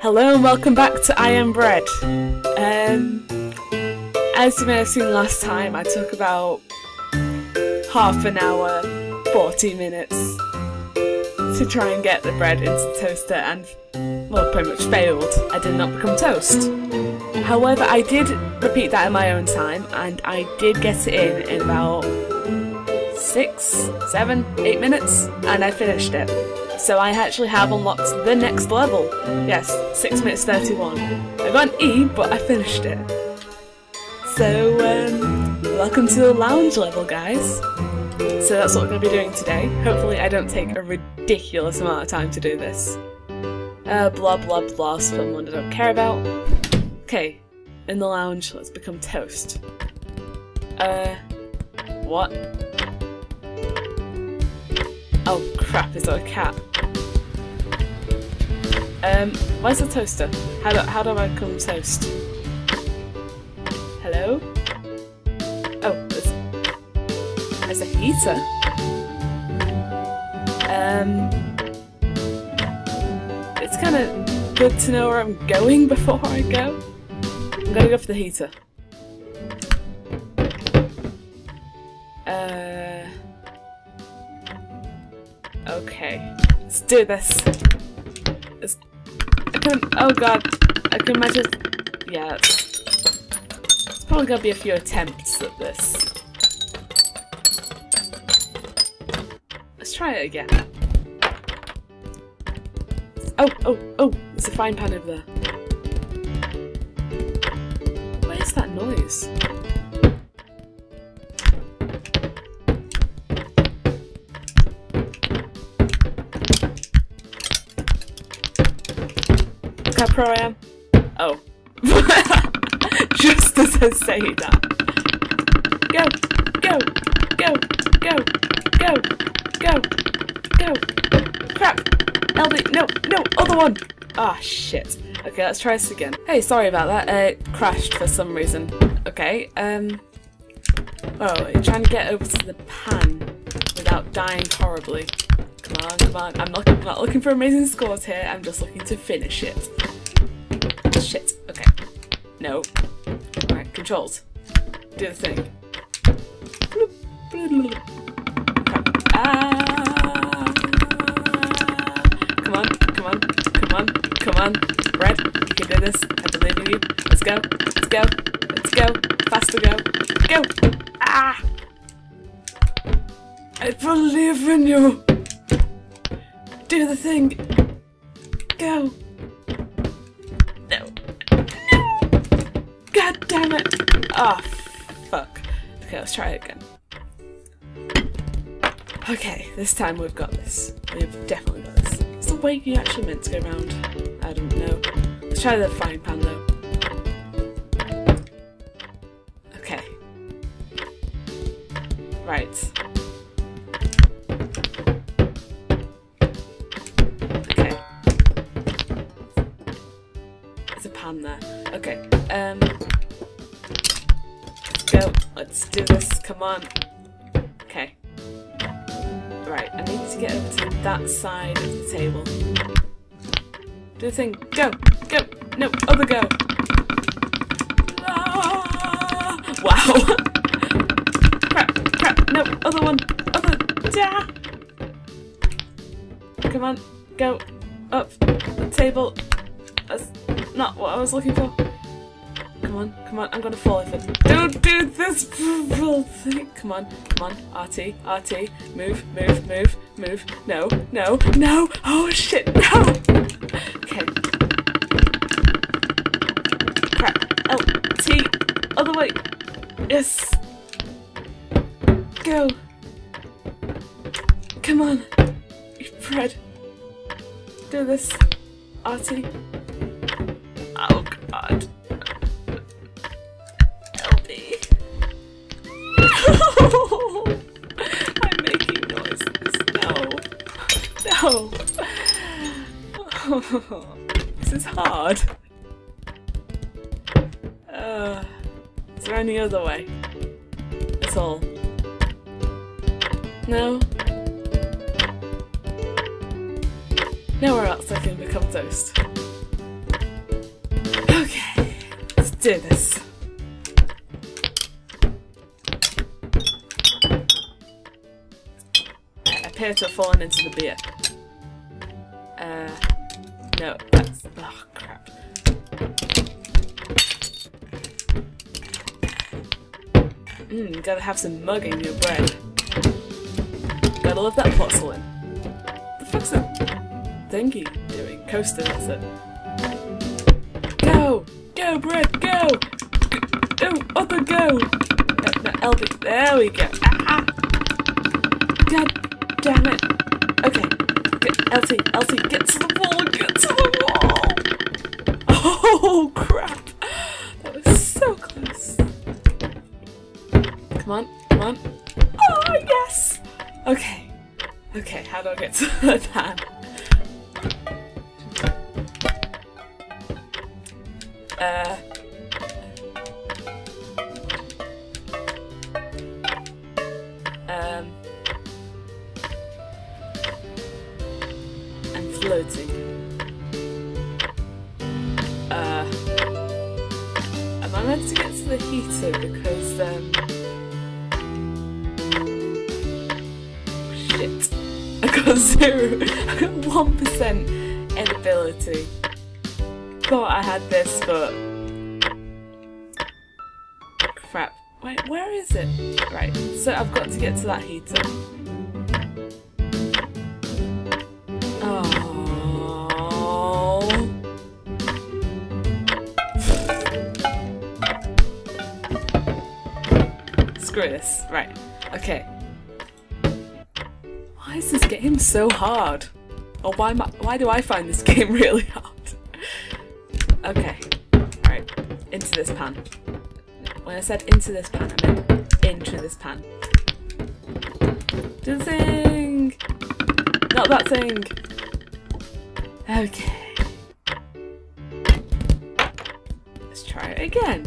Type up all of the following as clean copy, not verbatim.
Hello and welcome back to I Am Bread. As you may have seen last time, I took about half an hour, 40 minutes to try and get the bread into the toaster and, well, pretty much failed. I did not become toast. However, I did repeat that in my own time and I did get it in about 6, 7, 8 minutes and I finished it. So I actually have unlocked the next level. Yes, 6 minutes 31. I got an E, but I finished it. So, welcome to the lounge level, guys. So that's what we're going to be doing today. Hopefully I don't take a ridiculous amount of time to do this. Blah blah blah, spam one I don't care about. Okay, in the lounge, let's become toast. What? Oh crap, is that a cat? Where's the toaster? How do I become toast? Hello? Oh, there's a heater. It's kind of good to know where I'm going before I go. I'm gonna go for the heater. Okay, let's do this. Oh god, I can imagine. Yeah, it's probably gonna be a few attempts at this. Let's try it again. Oh, there's a frying pan over there. Where's that noise? How pro I am? Oh. Just as I say that. Go! Go! Go! Go! Go! Go! Go! Crap! LD! No! No! Other one! Ah, shit. Okay, let's try this again. Hey, sorry about that. It crashed for some reason. Okay, oh, you're trying to get over to the pan without dying horribly. Come on, come on. I'm not looking for amazing scores here. I'm just looking to finish it. Shit. Okay. No. Alright, controls. Do the thing. Ah. Come on, come on, come on, come on. Bread, you can do this. I believe in you. Let's go, let's go, let's go. Faster go. Go! Ah! I believe in you! Do the thing! Go! No! No! God damn it! Ah, fuck. Okay, let's try it again. Okay, this time we've got this. We've definitely got this. It's the way you actually meant to go around. I don't know. Let's try the frying pan though. Okay. Right. There. Okay, go, let's do this, come on. Okay. Right, I need to get over to that side of the table. Do the thing, go, go, no, other go. Ah, wow. Crap, crap, no, other one, other, da. Come on, go, up, the table. That's not what I was looking for. Come on, come on, I'm gonna fall if it. Don't do this thing. Come on, come on, RT, RT, move, move, move, move. No, no, no, oh shit, no! Okay. Crap, LT, other way. Yes. Go. Come on, you bread. Do this, RT. Oh god. LD. No! I'm making noises. No. No. Oh, this is hard. Is there any other way? That's all. No? Nowhere else I can become toast. do this. I appear to have fallen into the beer. No, that's... oh, crap. Gotta have some mug in your bread. Gotta love that porcelain. The fuck's that dinghy doing? Coaster, that's it. Go! Go, bread, go! Go, other go! Elby, there we go. Ah, ah. God damn it. Okay. Elsie, get to the wall, get to the wall! Oh, crap! That was so close. Come on, come on. Oh, yes! Okay. Okay, how do I get to the pan? I'm floating. Am I meant to get to the heater? Because shit, I got 0. I got 1% in ability. Thought I had this, but crap. Wait, where is it? Right, so I've got to get to that heater. Oh. Screw this. Right. Okay. Why is this game so hard? Or why do I find this game really hard? Okay, right, into this pan. When I said into this pan, I meant into this pan. Do the thing! Not that thing! Okay. Let's try it again.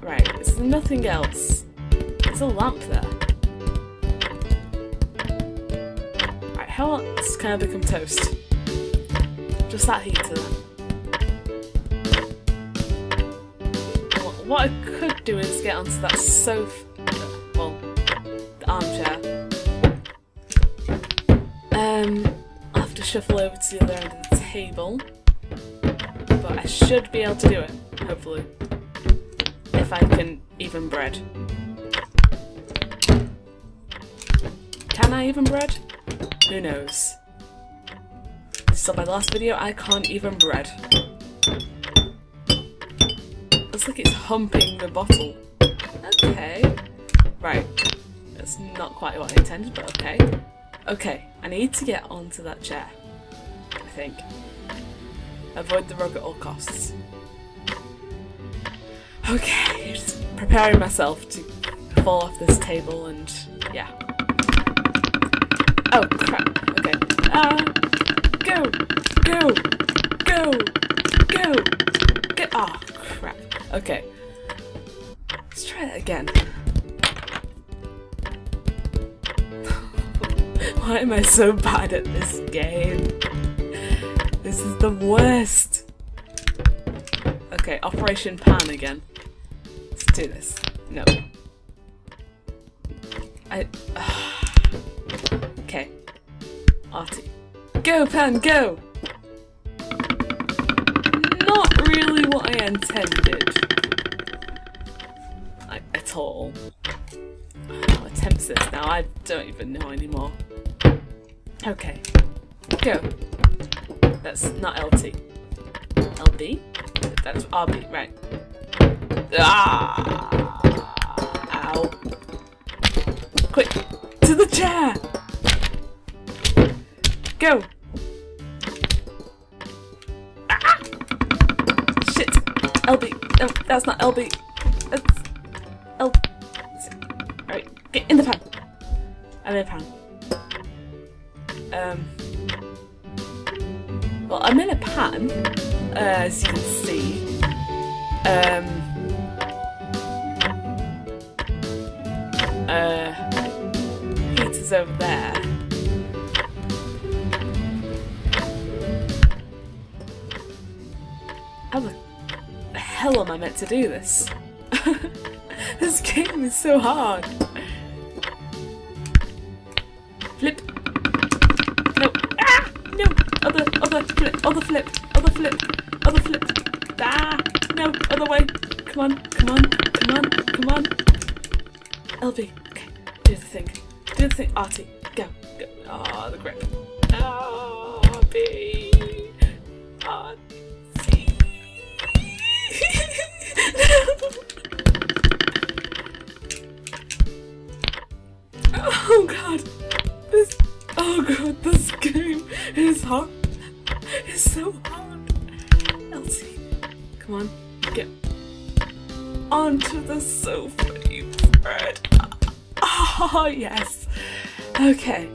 Right, there's nothing else. There's a lamp there. Right, how else can I become toast? Just that heater then. What I could do is get onto that sofa, well, the armchair. I'll have to shuffle over to the other end of the table, but I should be able to do it, hopefully, if I can even bread. Can I even bread? Who knows. So my last video, I can't even bread. Looks like it's humping the bottle. Okay. Right. That's not quite what I intended, but okay. Okay, I need to get onto that chair. I think. Avoid the rug at all costs. Okay, just preparing myself to fall off this table and... yeah. Oh, crap. Okay. Go! Go! Go! Go! Go! Ah, oh, crap. Okay. Let's try that again. Why am I so bad at this game? This is the worst! Okay, Operation Pan again. Let's do this. No. Okay. Artie. Go, pan, go! Not really what I intended. Like, at all. I'll attempt this now, I don't even know anymore. Okay. Go. That's not LT. LB? That's RB, right. Ah! Ow. Quick! To the chair! Go! Ah! Shit! LB! No, that's not LB! That's... L... Alright, get in the pan! I'm in a pan. Well, I'm in a pan, as you can see. Heater's over there. hell am I meant to do this? This game is so hard. Flip. No. Ah! No. Other flip. Ah! No. Other way. Come on. LB. Okay. Do the thing. Artie. Go. Ah, the grip. LB. Artie. Oh god. This game is hard. It's so hard. Elsie, come on, get onto the sofa, you bird. Oh yes. Okay.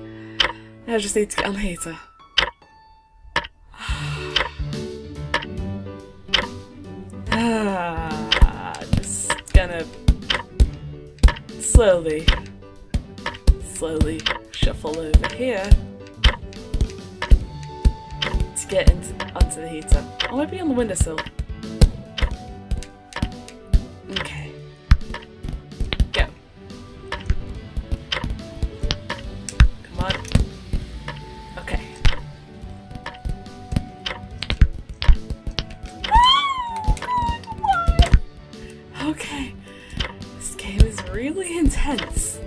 Now I just need to get on the heater. Just gonna slowly shuffle over here to get onto the heater. Oh, I'll be on the windowsill. Okay. Go. Come on. Okay. Oh, God, what? Okay. This game is really intense.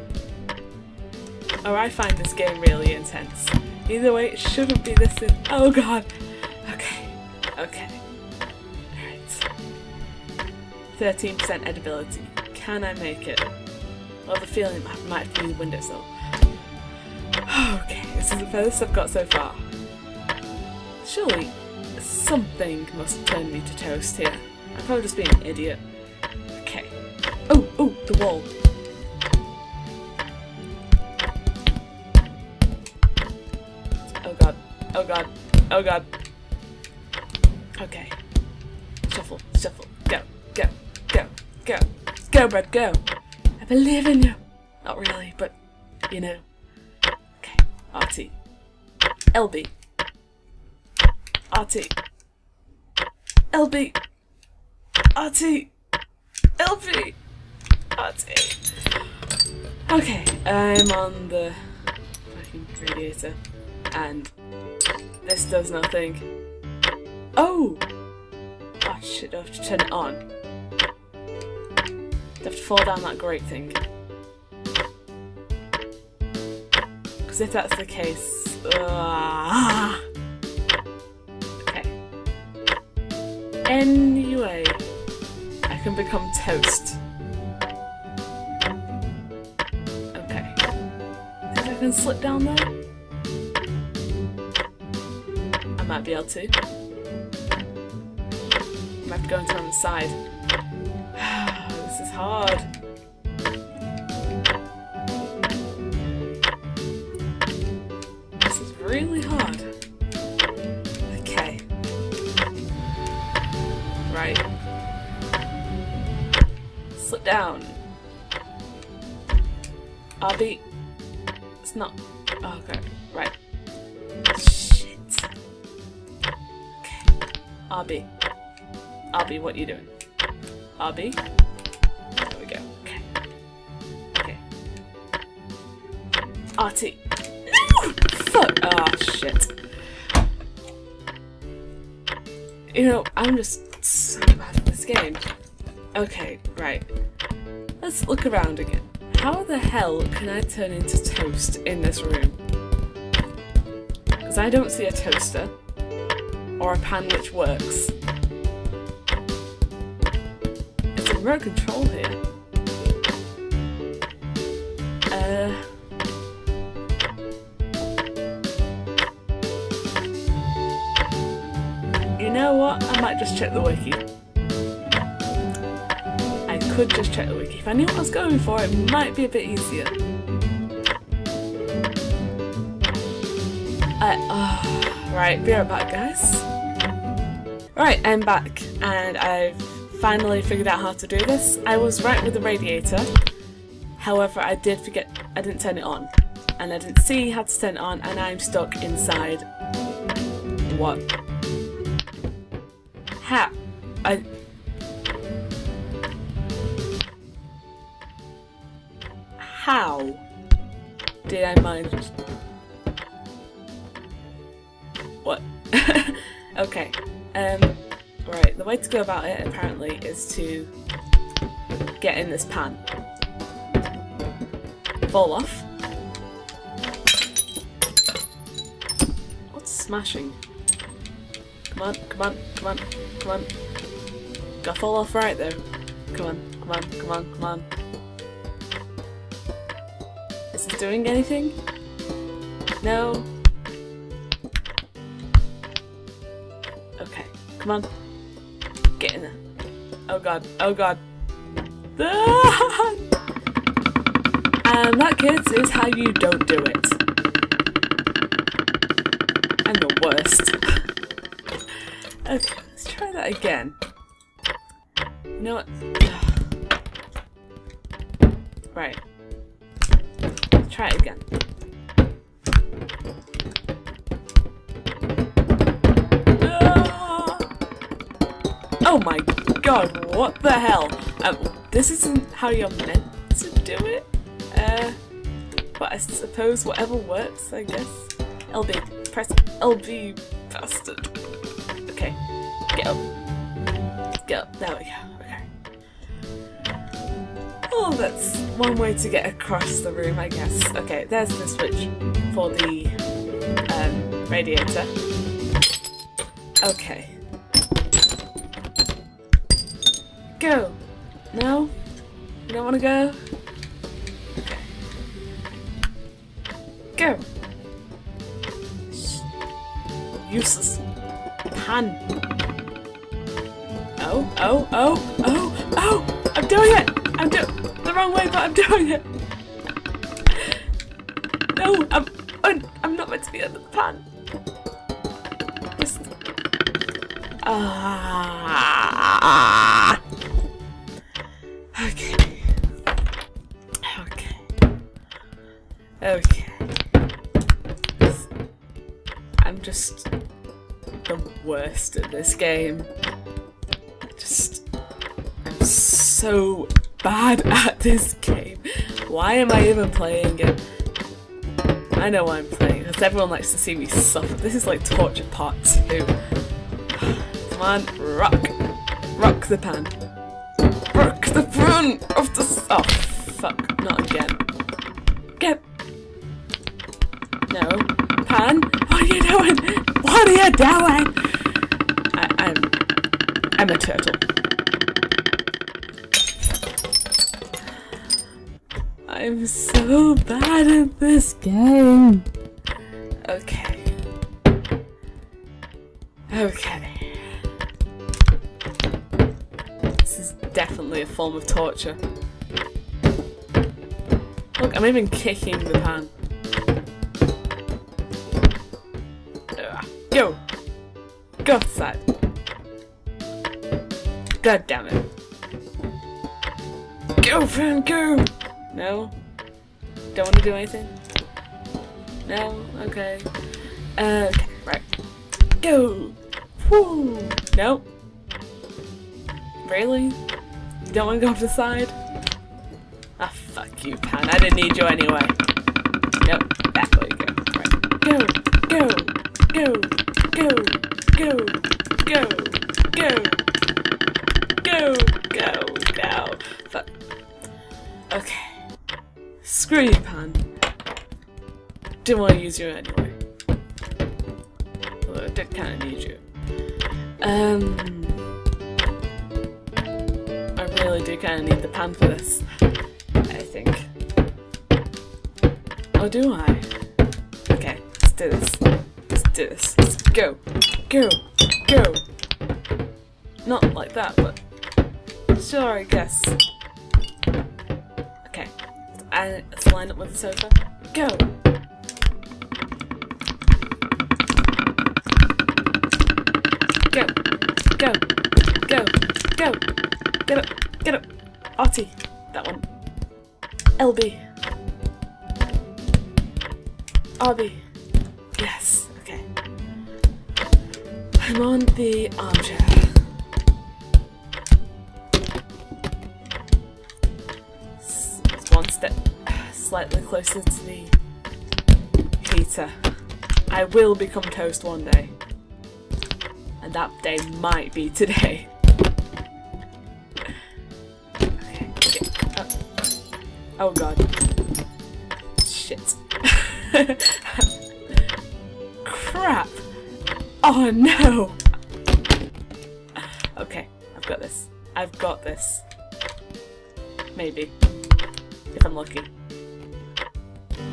Or I find this game really intense. Either way, it shouldn't be this in. Oh god! Okay. Alright. 13% edibility. Can I make it? Well, the feeling might be the windowsill. Okay, this is the furthest I've got so far. Surely, something must turn me to toast here. I'm probably just being an idiot. Okay. Oh, the wall. Oh god. Okay. Shuffle. Go. Go, Brad, go. I believe in you. Not really, but you know. Okay. RT. LB. RT. LB. RT. LB. RT. Okay. I'm on the fucking radiator. And this does nothing. Oh! I should have to turn it on. I have to fall down that grate thing. Because if that's the case. Okay. Anyway, I can become toast. Okay. I think I can slip down there? Might be able to. Might have to go into on the side. This is hard. This is really hard. Okay. Right. Slip down. RB. It's not. Oh, okay. Right. RB, what are you doing? RB? There we go. Okay. RT. No! Fuck! Oh, shit. You know, I'm just so bad at this game. Okay, right. Let's look around again. How the hell can I turn into toast in this room? Because I don't see a toaster. Or a pan which works. It's a remote control here. You know what? I might just check the wiki. I could just check the wiki. If I knew what I was going for, it might be a bit easier. Right, be right back, guys. Right, I'm back, and I've finally figured out how to do this. I was right with the radiator, however I didn't turn it on, and I didn't see how to turn it on, and I'm stuck inside. What? How? I... How did I manage? What? Okay. Right, the way to go about it apparently is to get in this pan, fall off. What's smashing? Come on, come on, come on, come on. Gotta fall off right there. Come on, come on, come on, come on. Is it doing anything? No. Okay, come on. Get in there. Oh god, oh god. And that, kids, is how you don't do it. I'm the worst. Okay, let's try that again. You know what? Right. Let's try it again. Oh my god, what the hell? This isn't how you're meant to do it. But I suppose whatever works, I guess. LB, press LB, bastard. Okay, get up. Get up, there we go, okay. Oh, that's one way to get across the room, I guess. Okay, there's the switch for the radiator. Okay. Go! No? You don't want to go? Okay. Go! Useless pan. Oh, oh, oh, oh, oh! I'm doing it! I'm doing the wrong way, but I'm doing it! No, I'm not meant to be under the pan. Just... Ah! Okay. Okay. Okay. I'm just the worst at this game. I'm so bad at this game. Why am I even playing it? I know why I'm playing, because everyone likes to see me suffer. This is like torture part 2. Come on, rock. Rock the pan. Rock the front of the... Oh, fuck. Not again. Get... No. Pan? What are you doing? What are you doing? I'm a turtle. I'm so bad at this game. Okay. Okay. Definitely a form of torture. Look, I'm even kicking the pan. Go! Go outside. God damn it. Go, friend, go! No? Don't want to do anything? No? Okay. Okay, right. Go! Woo! No? Really? You don't want to go off the side? Ah, fuck you, pan. I didn't need you anyway. Nope, that way you go. Right. Go, go, go, go, go, go, go, go, go, go. Fuck. Okay. Screw you, pan. Didn't want to use you anyway. Although I did kind of need you. I really do kind of need the pan for this, I think. Or do I? Okay, let's do this. Let's do this. Let's go. Go. Go. Not like that, but... Sure, I guess. Okay. Let's line up with the sofa. Go! Go. Go. Go. Go. Get up. Get up! Artie! That one. LB. RB. Yes, okay. I'm on the armchair. It's one step. slightly closer to the heater. I will become toast one day. And that day might be today. Okay, oh. Oh god. Shit. Crap! Oh no! Okay, I've got this. I've got this. Maybe. If I'm lucky.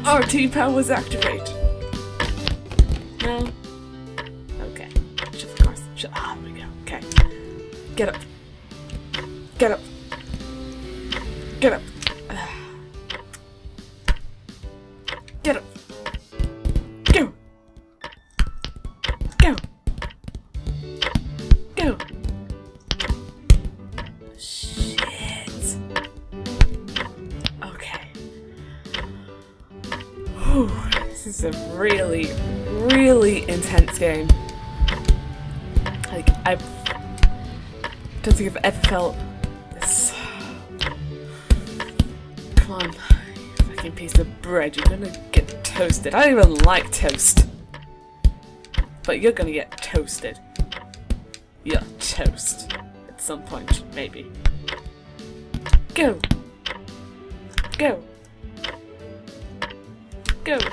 Oh, T-Power was activated! No? Okay. Shuffle cars. Ah, there we go. Okay. Get up. Get up. Get up. Get up. Go! Go! Go! Shit! Okay. Whew. This is a really intense game. Like, I don't think I've ever felt this. Come on, you fucking piece of bread, you're gonna get toasted. I don't even like toast. But you're gonna get toasted. You'll toast. At some point, maybe. Go! Go! Go! Go!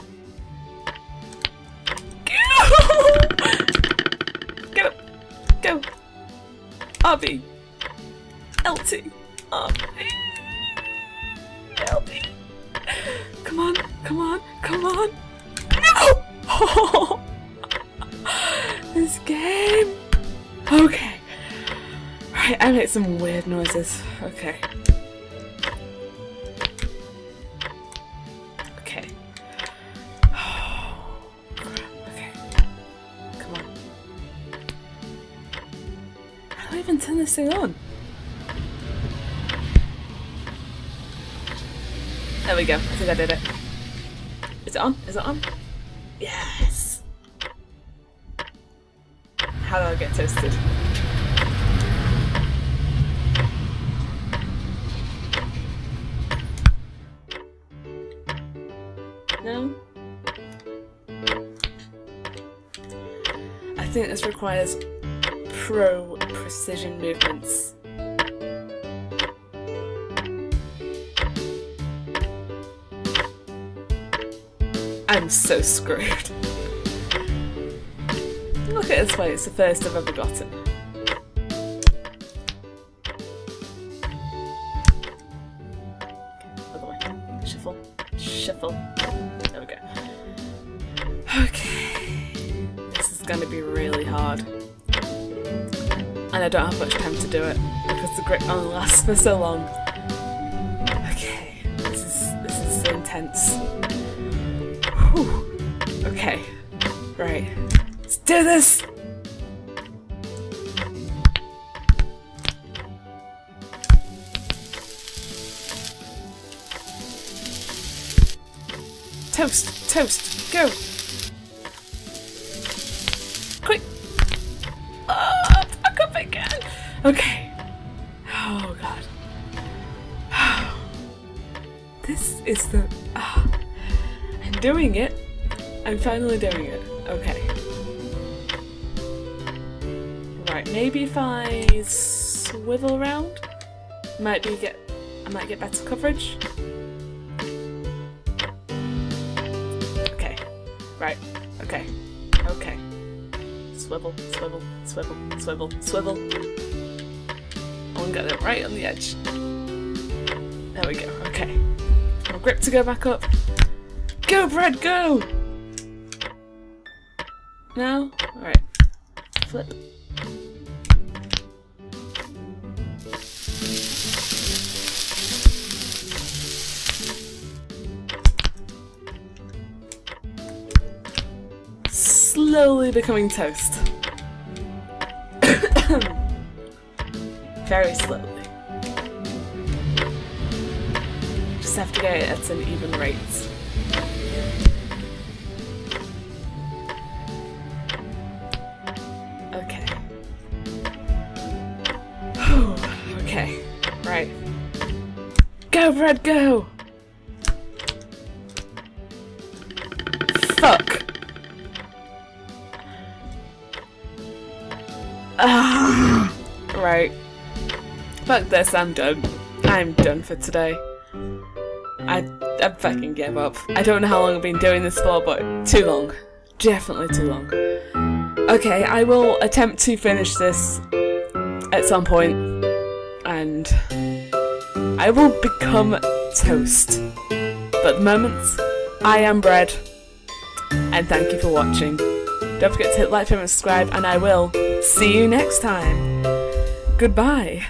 RB! LT! RB! LB! Come on! Come on! Come on! No! Oh. This game! Okay. Right, I make some weird noises. Okay. Okay. Oh, okay. Come on. How do I even turn this thing on? There we go. I think I did it. Is it on? Is it on? Yes! How do I get toasted? No? I think this requires pro precision movements. I'm so screwed. Look at it this way, it's the first I've ever gotten. Other way. Shuffle. Shuffle. There we go. Okay. This is going to be really hard. And I don't have much time to do it, because the grip only lasts for so long. Okay. This is so intense. Ooh. Okay, right. Let's do this! Toast! Toast! Go! Quick! Oh, back up again! Okay. Oh, God. This is the... doing it! I'm finally doing it. Okay. Right, maybe if I swivel around, I might get better coverage. Okay. Right. Okay. Okay. Swivel, swivel, swivel, swivel, swivel. I want to get it right on the edge. There we go. Okay. My grip to go back up. Go, Bread, go! No? Alright. Flip. Slowly becoming toast. Very slowly. Just have to get it at an even rate. Okay. Okay. Right. Go, Bread, go! Fuck this, I'm done. I'm done for today. I fucking gave up. I don't know how long I've been doing this for, but too long. Definitely too long. Okay, I will attempt to finish this at some point, and I will become toast. But at the moment, I am bread, and thank you for watching. Don't forget to hit like, favorite, and subscribe, and I will see you next time. Goodbye.